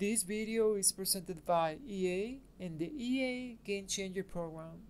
This video is presented by EA and the EA Game Changer program.